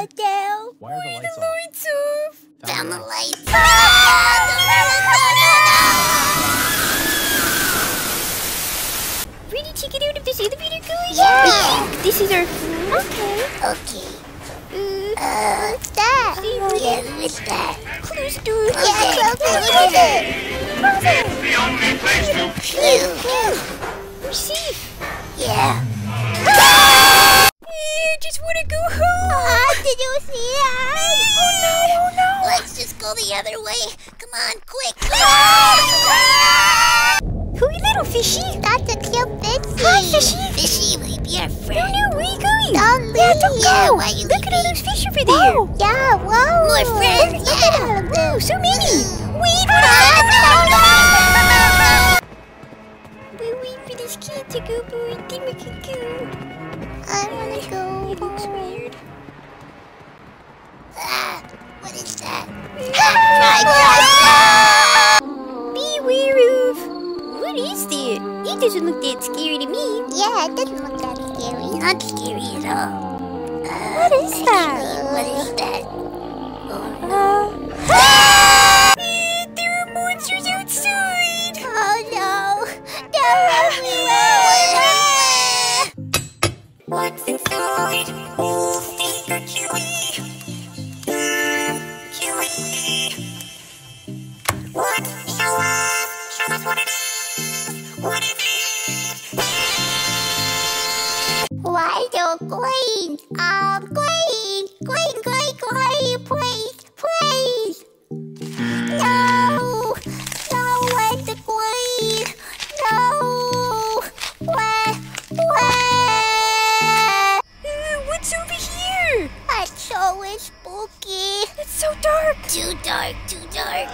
it down. Why are the lights off? Down the lights. Ready to get out of this elevator, guys? Yeah. I think this is our room. Okay. Okay. What's that? Yeah, what's that? Close the door. Yeah, close it. Close it. It's the only place to puke. We're safe. Yeah. We just want to go home. Did you see us? Oh no, oh no. Let's just go the other way. Come on, quick. Who you little fishy? That's a cute fishy. Hi, fishy. Fishy will be our friend. No, where are you going? Don't leave. Don't go. Why you look at all those fish over there. Whoa. Yeah, whoa. More friends. Look at them. Whoa, so many. Wait. We're waiting for this kid to go, boy. Then we can go. I want to go. It looks weird. What is that? Beware of. What is that? It doesn't look that scary to me. Yeah, it doesn't look that scary. Not scary at all. What is that? Actually, what is that? Oh. There are monsters outside. Oh no! They're everywhere. What's inside? Oh, stinker kiwi! Kiwi! What? Show us! Show us what it is! What is it? Why don't Queen? Queen! Queen, Queen, Queen! Please! Please! No! No, where's the Queen? No! Where? So it's spooky. It's so dark. Too dark, too dark.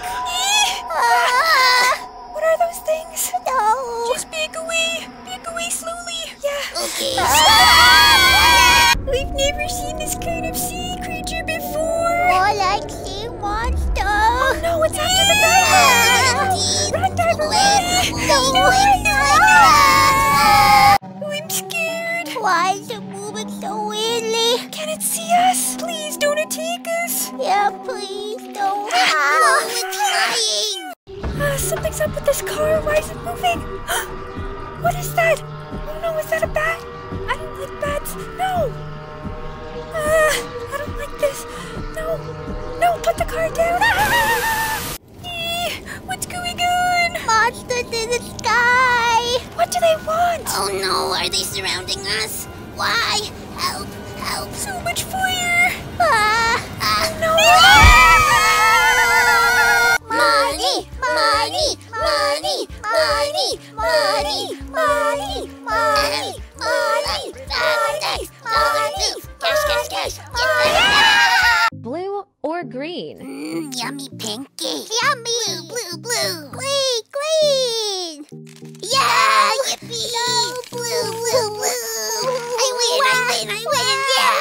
What are those things? No. Just back away. Back away slowly. Yeah. Okay. We've never seen this kind of sea creature before. More like sea monster. Oh no, it's after the diver. Run, diver, run. No, no, I'm scared. Why is it moving so weirdly? Can it see us? Please don't attack us. Yeah, please don't. Something's up with this car. Why is it moving? What is that? Oh no, is that a bat? I don't like bats. No. I don't like this. No. No, put the car down. What's going on? Monsters in the sky. What do they want? Oh no, are they surrounding us? Why? Help! Help! So much fire! No! Money! Money! Money! Money! Money! Money! Money! Money! Money! Dollar! Cash! Cash! Cash! Blue or green? Yummy pinky! Yummy! Blue! Blue! Green! Green! Yeah! Yippee! No, blue! Blue! Blue! I win! Yeah!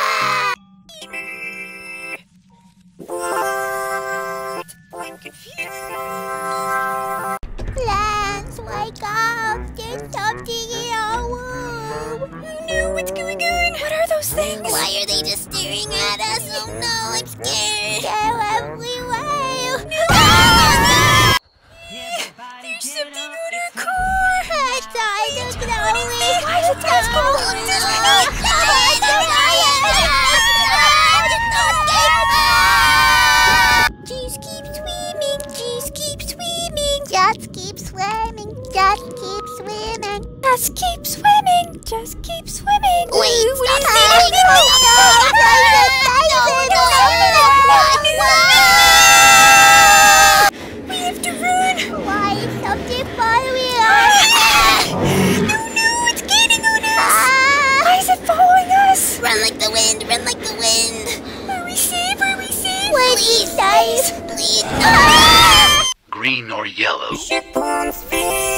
What? I'm confused. Lance, wake up! There's something in our room. Oh no, what's going on? What are those things? Why are they just staring at us? Oh no, I'm scared. They're everywhere. There's something on our car. It's glowing. Why is it glowing? Just keep swimming! Just keep swimming! Wait, stop swimming! No! We have to run! Why is something following us? No, no, it's gaining on us! Why is it following us? Run like the wind! Run like the wind! Are we safe? Are we safe? Please, please! Please! Green or yellow? Ship on speed!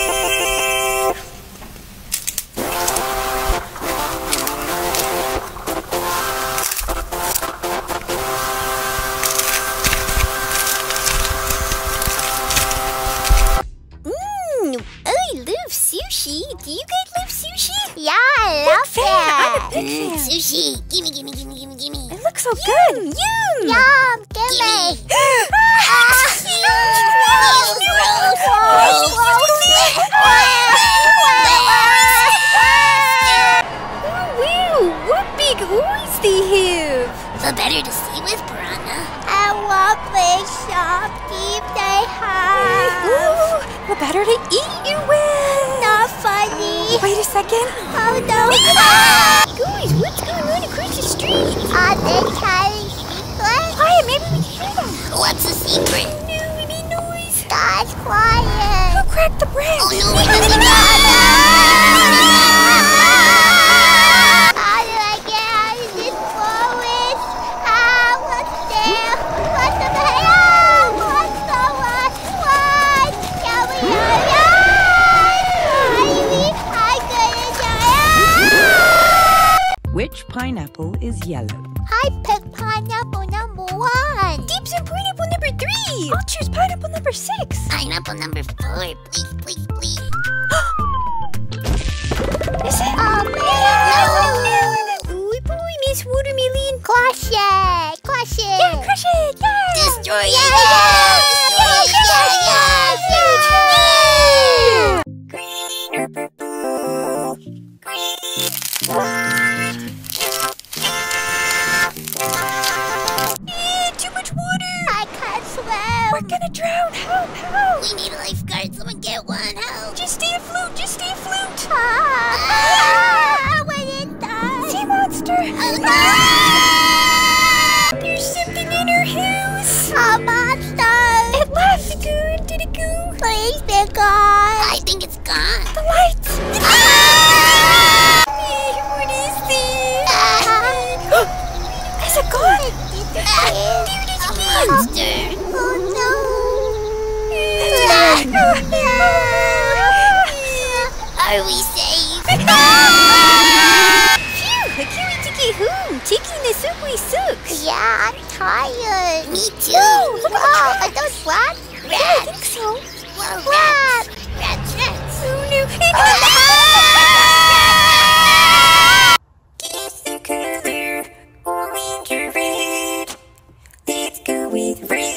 Sushi. Do you guys love sushi? Yeah, I love it. I'm a big fan. Sushi. Gimme, gimme, gimme, gimme, gimme. It looks so good. Yum! Yum! Gimme! Wow! What big holes they have! The better to see with piranha. I want big sharp teeth they have. Ooh, the better to eat you with. Not funny. Wait a second. Oh no! Guys, what's going on across the street? Are they telling secrets? Quiet, maybe we can hear them. What's the secret? No, we made noise. Guys, quiet. Who cracked the brick? Oh no, we didn't. How do I get out of this forest? What's there? What's the hell? What's the what? Can we hurry up? Which pineapple is yellow? I picked pineapple number 1. Deeps and pineapple number 3. I'll choose pineapple number 6. Pineapple number 4. Please, please, please. Is it? Oh, no. Oh boy, Miss Watermelon. Crush it. Crush it. Yeah, crush it. Yeah. Destroy it. Yeah. Destroy it. Yeah. Yeah. Green or purple? Green. We're gonna drown! Help! Help! We need a lifeguard. Someone get one. Help! Just stay afloat! Just stay afloat! We didn't die! Sea monster! Oh no! There's something in our house! A monster! It left! Good. Did it go? Please be gone! I think it's gone. The lights! What is this? Is it gone? There it is again! Monster! Oh no! Are we safe? Phew! I can't wait to get home. Taking the subway sucks. Yeah, I'm tired. Me too. Whoa, look at those rats. Rats. Yeah, I think so. Whoa, rats. Rats, rats. Oh no! Guess the color orange or red. Let's go with red.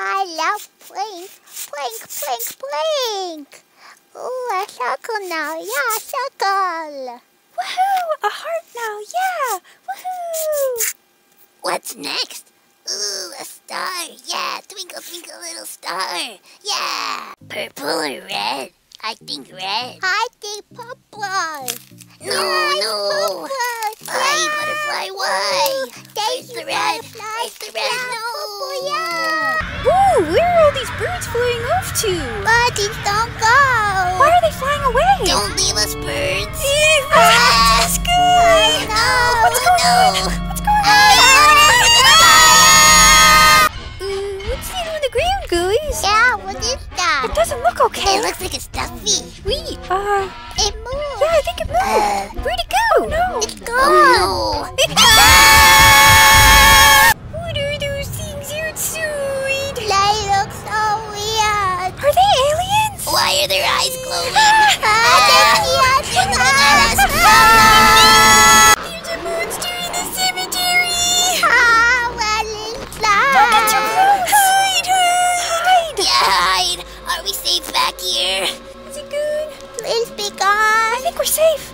I love plink, plink, plink, plink. Ooh, a circle now, yeah, a circle. Woohoo, a heart now, yeah, woohoo. What's next? Ooh, a star, yeah, twinkle, twinkle, little star, yeah. Purple or red? I think red. I think purple. No, yes, no. Purple. Why, yeah. Butterfly, why? Where's the red? Where's the red? Yeah, no. Purple, yeah. Whoa, where are all these birds flying off to? Buddies, don't go! Why are they flying away? Don't leave us, birds! Let's go! No! What's going on? What's going on? What's that on the ground, guys? Yeah, what is that? It doesn't look okay. It looks like a stuffy. Wait, it moved. Yeah, I think it moved. Where'd it go? No. It's gone. Oh, no. Why are their eyes glowing? There's a monster in the cemetery! Well, inside! Don't get too close! Hide! Hide! Yeah, hide! Are we safe back here? Is it good? Please be gone! I think we're safe!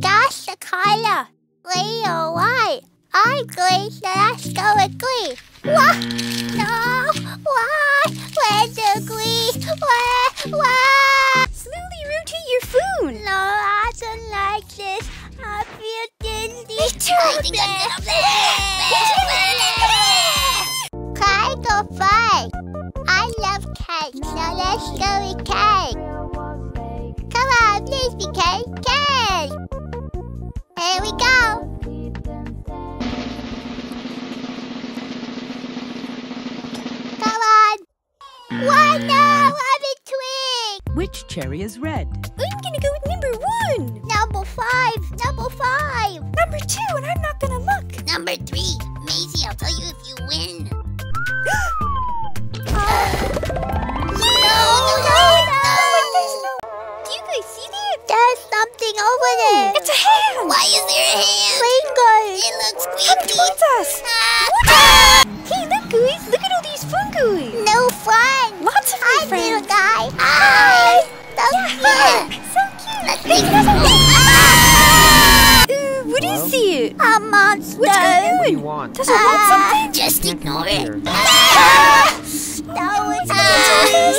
That's the color! Leo, why? I'm green, so let's go with green! What? No! Why? Where's the green? Where? Slowly rotate your phone! No, I don't like this. I feel dizzy. Me too! I think I'm gonna play! Cake or fun? I love cake, so let's go with cake! Come on, please be cake! Cake! Here we go! Why now? I'm a twig! Which cherry is red? I'm gonna go with number 1! Number 5! No, 555. Number 2, and I'm not gonna look. Number 3, Maisy, I'll tell you if you win. No! Do you guys see that? There's something over there. It's a hand. Why is there a hand? Fungus. It looks creepy. Come towards us. Hey, look, guys. Look at all these fungi. No fun. Lots of fun. Hi, little guy. Hi. So cute. What is it? A monster. What's going on? What do you want? Does it want something? Just ignore it. No, it's not. No, don't follow it.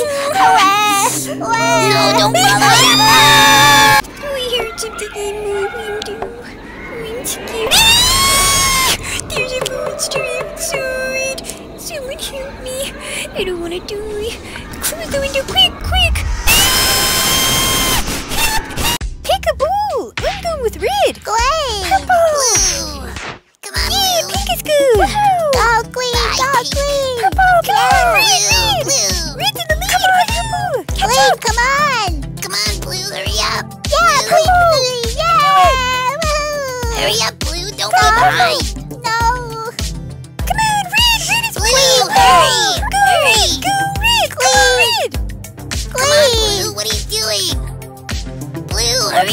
We heard something in my window. I'm scared. There's a monster outside. Someone help me. I don't want to die. Close the window, quick, quick. With red, gray, purple, blue. Come on, yeah, pink is good. Go green, go green. Purple, come on, red, blue. Red's in the lead. Come on, purple. Blue, come on. Come on, blue, hurry up. Yeah, blue, blue. Yeah, woohoo. Hurry up, blue. Don't be behind. No. Come on, red is blue. Hurry, hurry. Go red, go red. Come on, blue. What are you doing? Blue, hurry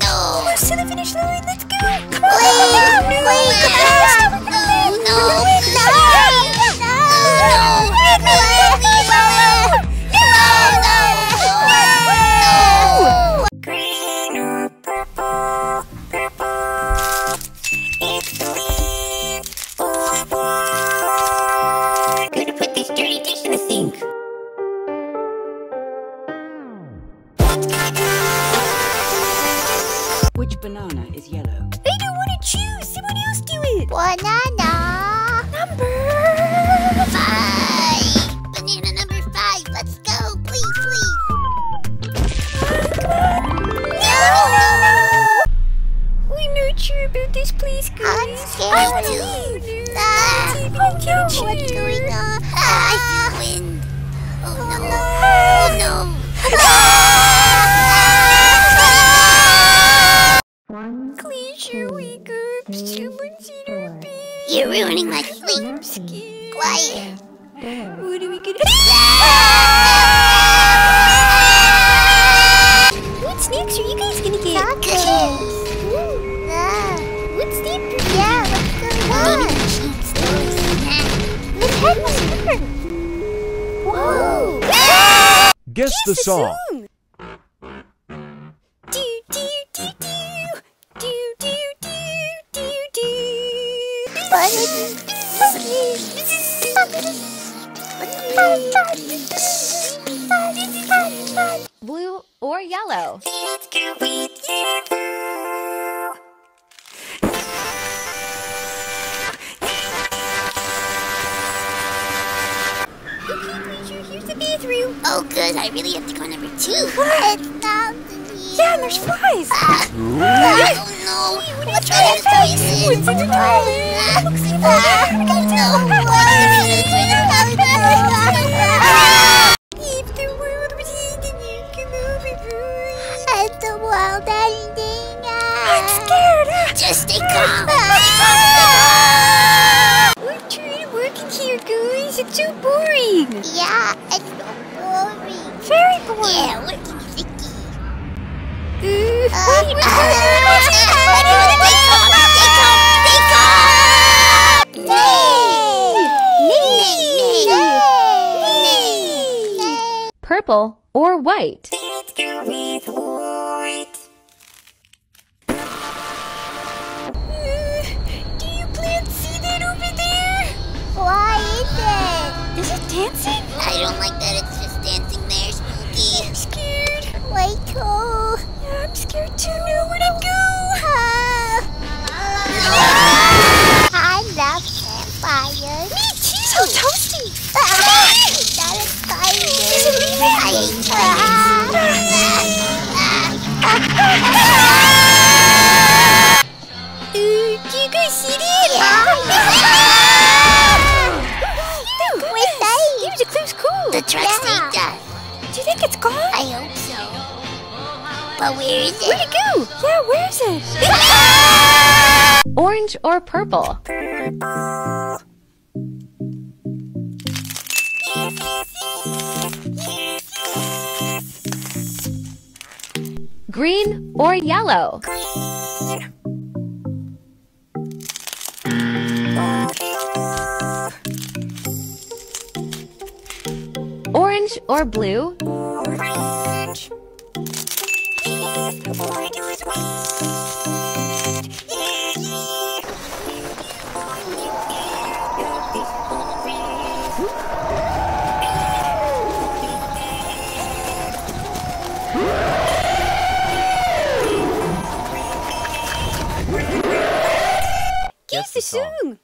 no. We're to the finish line. Let's go. Come on. Blue, come on. No, no, no, no, no, no, no, no. Green or purple, purple. It's green or purple. Going to put this dirty dish in the sink. Which banana is yellow? I don't want to choose. Someone else do it. Banana. Number 5. Banana number 5. Let's go, please, please. No. I'm not sure about this, please, guys. I'm scared too. I'm not sure what's going on. I feel wind. Oh no. Please, here we go. Someone's in our bed. You're ruining my sleep. I'm scared. Quiet. What are we gonna do? What snacks are you guys gonna get? Chocolates. What's deep? Yeah, what's going on? Maybe the sheets. This head must hurt. Whoa. Guess the song. Blue or yellow? Let's go with yellow. Here's the bathroom. Oh, good. I really have to go number 2. What? Yeah, and there's flies. Oh, no. What's that face? It's such a tall man. Looks evil. We gotta tell him. If the world was ending, you'd come over first. Is the world ending? I'm scared. Just stay calm. We're trying to work in here, guys. It's so boring. Yeah, it's so boring. Very boring. Yeah, working is icky. Purple or white? Let's go with white. Do you plants see that over there? Why is it? Is it dancing? I don't like that it's just dancing there, spooky. I'm scared. Wait, oh. Yeah, I'm scared too. No, where'd I go? I love campfires. Me too. So toasty. That is fire. Do you guys see that? Yeah. There's a close call. The track's But where is it? Where'd it go? Yeah, where is it? Orange or purple? Green or yellow? Orange or blue? Orange. Soon.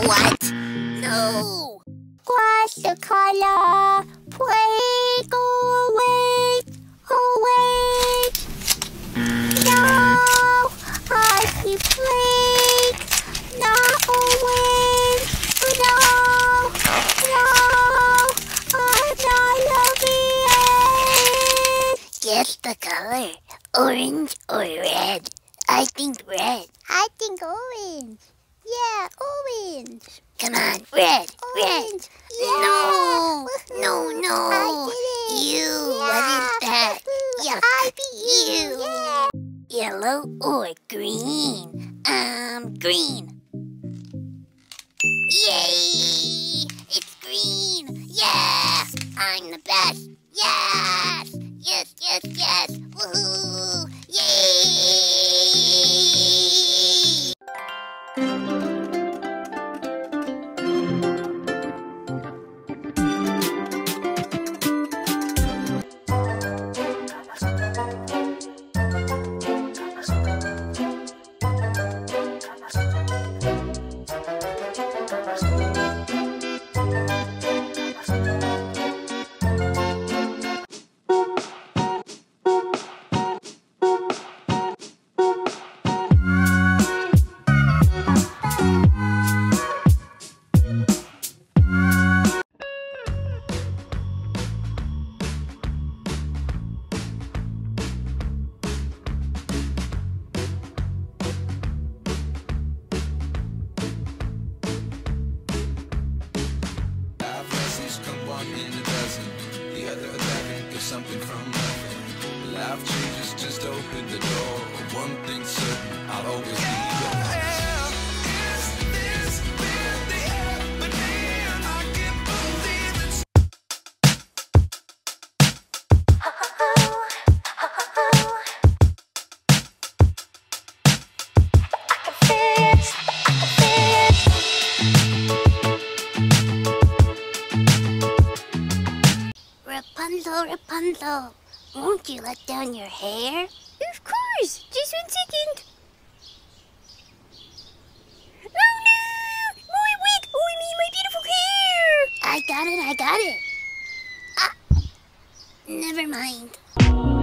What? No. What's the color? Wait, go away. Oh, wait. No. I see play. Guess the color. Orange or red? I think red. I think orange. Yeah, orange. Come on, red. Orange. Red. Yeah. No. No, no. I did it. You. Yeah. What is that? Yuck. I beat you. Yeah. Yellow or green? Green. Yay! It's green! Yeah! I'm the best! Yes! Yes, yes, yes! Woohoo! Something from nothing. Life changes, just open the door. One thing's certain, I'll always be yours. Rapunzel, won't you let down your hair? Of course! Just 1 second! Oh no! My wig! Oh, I mean my beautiful hair! I got it, I got it! Ah! Never mind.